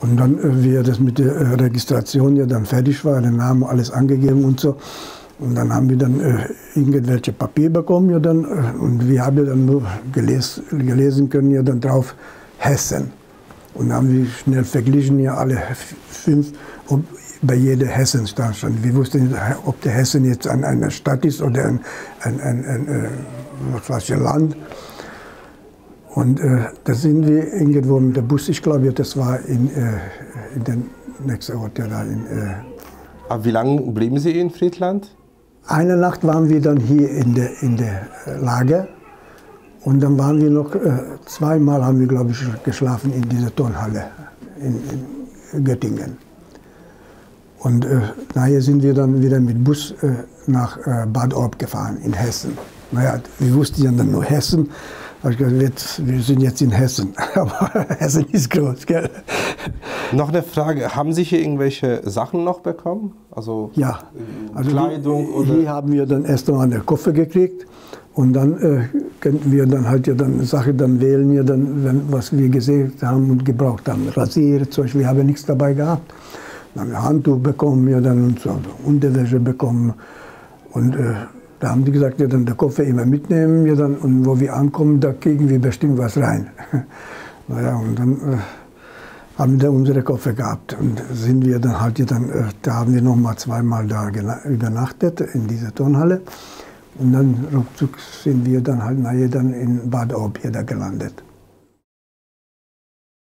Und dann, wie das mit der Registration ja dann fertig war, den Namen alles angegeben und so. Und dann haben wir dann irgendwelche Papier bekommen ja dann, und wir haben ja dann nur gelesen können ja dann drauf Hessen. Und dann haben wir schnell verglichen ja alle 5, ob bei jedem Hessen stand schon. Wir wussten nicht, ob der Hessen jetzt eine Stadt ist oder ein Land. Und da sind wir irgendwo mit dem Bus, ich glaube, das war in den nächsten Ort. Ja, aber wie lange blieben Sie in Friedland? Eine Nacht waren wir dann hier in der Lager. Und dann waren wir noch zweimal, haben wir, glaube ich, geschlafen in dieser Turnhalle in Göttingen. Und nachher sind wir dann wieder mit Bus nach Bad Orb gefahren, in Hessen. Naja, wir wussten ja dann nur Hessen. Ich gesagt, wir sind jetzt in Hessen, aber Hessen ist groß, gell? Noch eine Frage, haben Sie hier irgendwelche Sachen noch bekommen? Also, ja, also Kleidung hier, oder? Hier haben wir dann erst mal einen Koffer gekriegt und dann könnten wir dann halt ja dann Sachen dann wählen, ja dann, was wir gesehen haben und gebraucht haben. Rasierzeug, wir haben nichts dabei gehabt. Dann haben wir Handtuch bekommen, ja dann und so, Unterwäsche bekommen und da haben die gesagt, ja, dann den Koffer immer mitnehmen, ja, dann, und wo wir ankommen, da kriegen wir bestimmt was rein. Naja, und dann haben wir unsere Koffer gehabt und sind wir dann halt, ja, dann, da haben wir noch mal zweimal da übernachtet in dieser Turnhalle und dann ruckzuck sind wir dann halt nachher dann in Bad Orb hier da gelandet.